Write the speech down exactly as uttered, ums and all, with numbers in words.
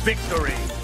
victory!